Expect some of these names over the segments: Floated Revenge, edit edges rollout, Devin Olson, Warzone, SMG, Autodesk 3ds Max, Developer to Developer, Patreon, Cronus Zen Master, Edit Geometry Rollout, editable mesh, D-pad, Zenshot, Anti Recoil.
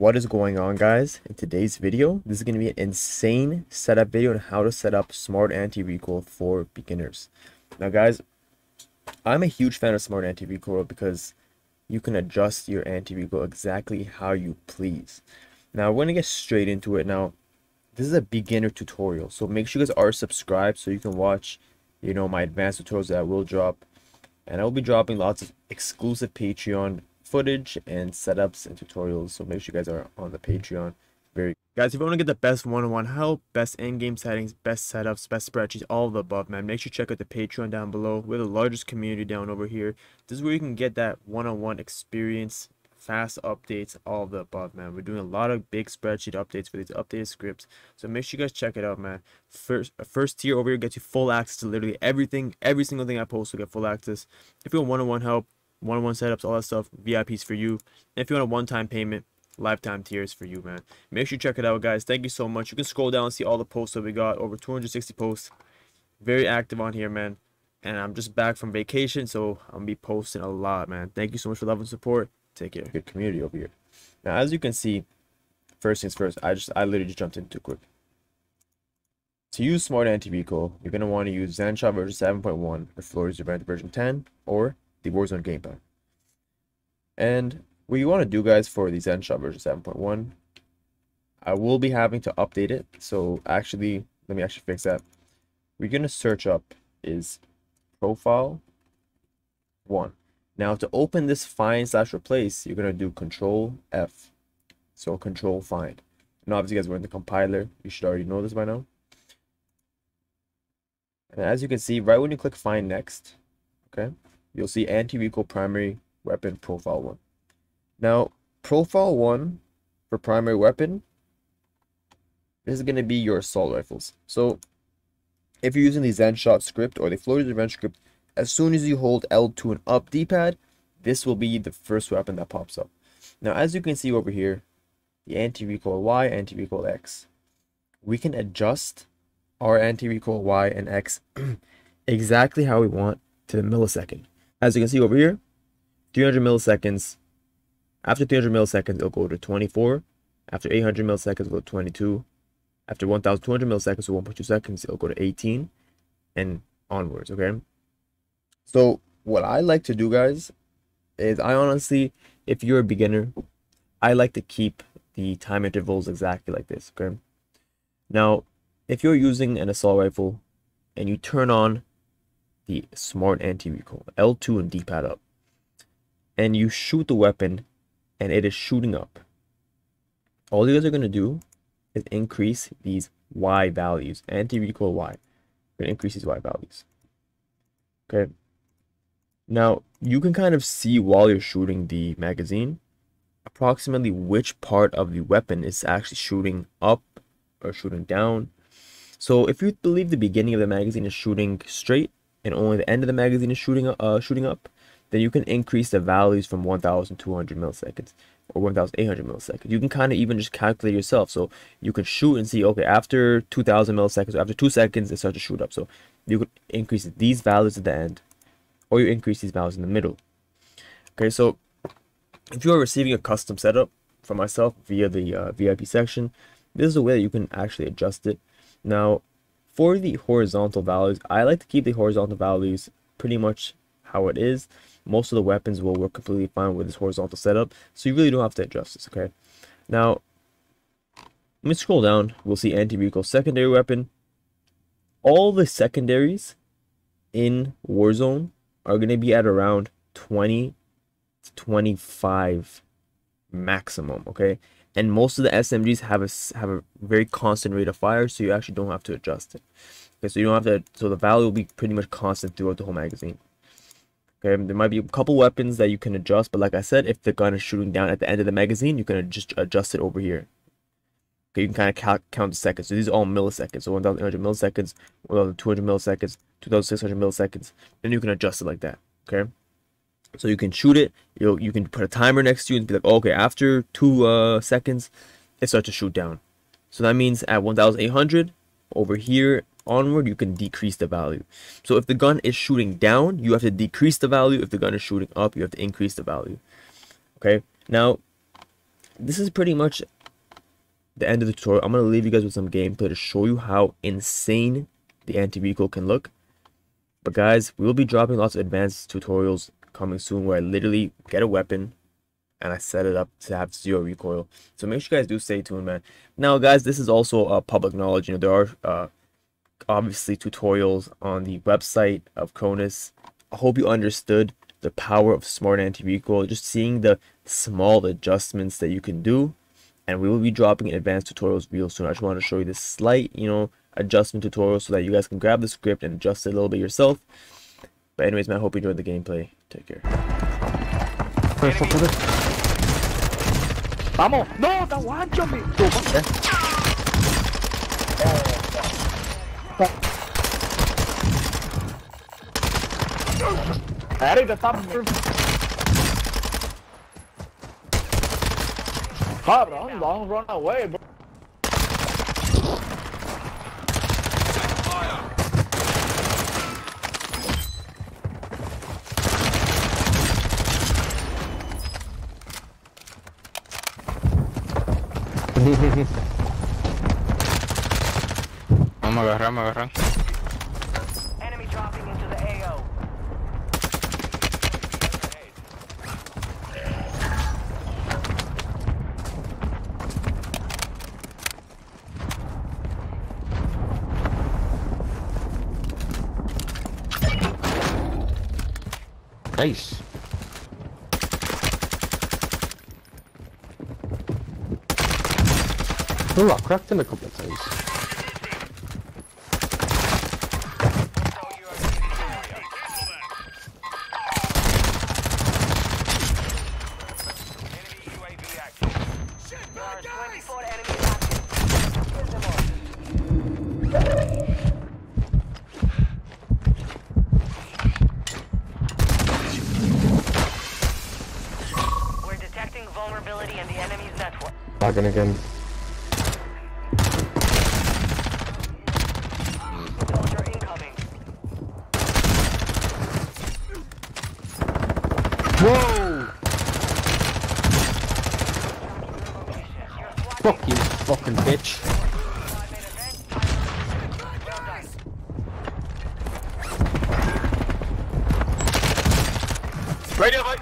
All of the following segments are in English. What is going on, guys? In today's video, this is going to be an insane setup video on how to set up smart anti-recoil for beginners. Now guys, I'm a huge fan of smart anti-recoil because you can adjust your anti-recoil exactly how you please. Now we're going to get straight into it. Now this is a beginner tutorial, so make sure you guys are subscribed so you can watch, you know, my advanced tutorials that I will drop, and I will be dropping lots of exclusive Patreon footage and setups and tutorials, so make sure you guys are on the Patreon. Very guys, if you want to get the best one-on-one help, best in-game settings, best setups, best spreadsheets, all of the above, man, make sure you check out the Patreon down below. We're the largest community down over here. This is where you can get that one-on-one experience, fast updates, all of the above, man. We're doing a lot of big spreadsheet updates for these updated scripts, so make sure you guys check it out, man. First tier over here gets you full access to literally everything. Every single thing I post will get full access. If you want one-on-one help, one-on-one setups, all that stuff, VIPs for you. And if you want a one-time payment, lifetime tiers for you, man. Make sure you check it out, guys. Thank you so much. You can scroll down and see all the posts that we got, over 260 posts. Very active on here, man. And I'm just back from vacation, so I'm gonna be posting a lot, man. Thank you so much for love and support. Take care. Good community over here. Now, as you can see, first things first, I literally just jumped in too quick. To use smart anti-recoil, you're gonna want to use Zenshot version 7.1 or Floated Revenge version 10 or the Warzone gamepad. And what you want to do, guys, for the Zenshot version 7.1, I will be having to update it, so actually let me actually fix that. We're going to search up is profile 1. Now to open this find/replace, you're going to do Control F, so Control find. And obviously, guys, we're in the compiler, you should already know this by now. And as you can see, right when you click find next, okay, you'll see anti-recoil primary weapon profile 1. Now profile 1 for primary weapon, this is going to be your assault rifles. So if you're using the Zenshot script or the Floated Revenge script, as soon as you hold L2 and up D-pad, this will be the first weapon that pops up. Now as you can see over here, the anti-recoil Y, anti-recoil X, we can adjust our anti-recoil Y and X exactly how we want to the millisecond. As you can see over here, 300 milliseconds. After 300 milliseconds, it'll go to 24. After 800 milliseconds, it'll go to 22. After 1,200 milliseconds, or 1.2 seconds, it'll go to 18, and onwards. Okay. So what I like to do, guys, is I honestly, if you're a beginner, I like to keep the time intervals exactly like this. Okay. Now, if you're using an assault rifle, and you turn on the smart anti-recoil, L2 and D-pad up, and you shoot the weapon and it is shooting up, all you guys are going to do is increase these Y values, anti-recoil Y. You're going to increase these Y values. Okay. Now you can kind of see while you're shooting the magazine approximately which part of the weapon is actually shooting up or shooting down. So if you believe the beginning of the magazine is shooting straight and only the end of the magazine is shooting up, then you can increase the values from 1,200 milliseconds or 1,800 milliseconds. You can kind of even just calculate yourself. So you can shoot and see, okay, after 2,000 milliseconds, or after 2 seconds, it starts to shoot up. So you could increase these values at the end, or you increase these values in the middle. Okay, so if you are receiving a custom setup from myself via the VIP section, this is the way that you can actually adjust it. Now, for the horizontal values, I like to keep the horizontal values pretty much how it is. Most of the weapons will work completely fine with this horizontal setup, so you really don't have to adjust this. Okay, now let me scroll down. We'll see anti-recoil secondary weapon. All the secondaries in Warzone are going to be at around 20 to 25 maximum. Okay, and most of the SMGs have a very constant rate of fire, so you actually don't have to adjust it. Okay, so you don't have to. So the value will be pretty much constant throughout the whole magazine. Okay, there might be a couple weapons that you can adjust, but like I said, if the gun is shooting down at the end of the magazine, you can just adjust it over here. Okay, you can kind of count the seconds. So these are all milliseconds. So 1,800 milliseconds, 1,200 milliseconds, 2,600 milliseconds. Then you can adjust it like that. Okay, so you can shoot it. You can put a timer next to you and be like, oh, okay, after 2 seconds, it starts to shoot down. So that means at 1,800 over here onward, you can decrease the value. So if the gun is shooting down, you have to decrease the value. If the gun is shooting up, you have to increase the value. Okay, now this is pretty much the end of the tutorial. I'm going to leave you guys with some gameplay to show you how insane the anti-recoil can look. But guys, we will be dropping lots of advanced tutorials coming soon where I literally get a weapon and I set it up to have zero recoil. So make sure you guys do stay tuned, man. Now guys, this is also public knowledge. You know, there are obviously tutorials on the website of Cronus. I hope you understood the power of smart anti-recoil, just seeing the small adjustments that you can do. And we will be dropping advanced tutorials real soon. I just want to show you this slight, you know, adjustment tutorial so that you guys can grab the script and adjust it a little bit yourself. But anyways, man, I hope you enjoyed the gameplay. Take care. Vamos! No, the one jump me! Harry, the top of bro, long run away, bro. Vamos a agarrar, me agarran. Enemy dropping into the AO. Nice. Oh, I cracked him a couple of times. We're detecting vulnerability in the enemy's network. Lagging again. Whoa! Fuck you, fucking bitch. Right here, right?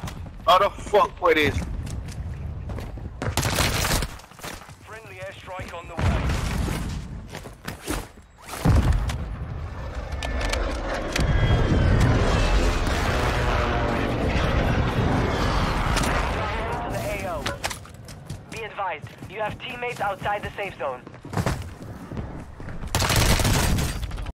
How the fuck where it is? Friendly airstrike on the you have teammates outside the safe zone.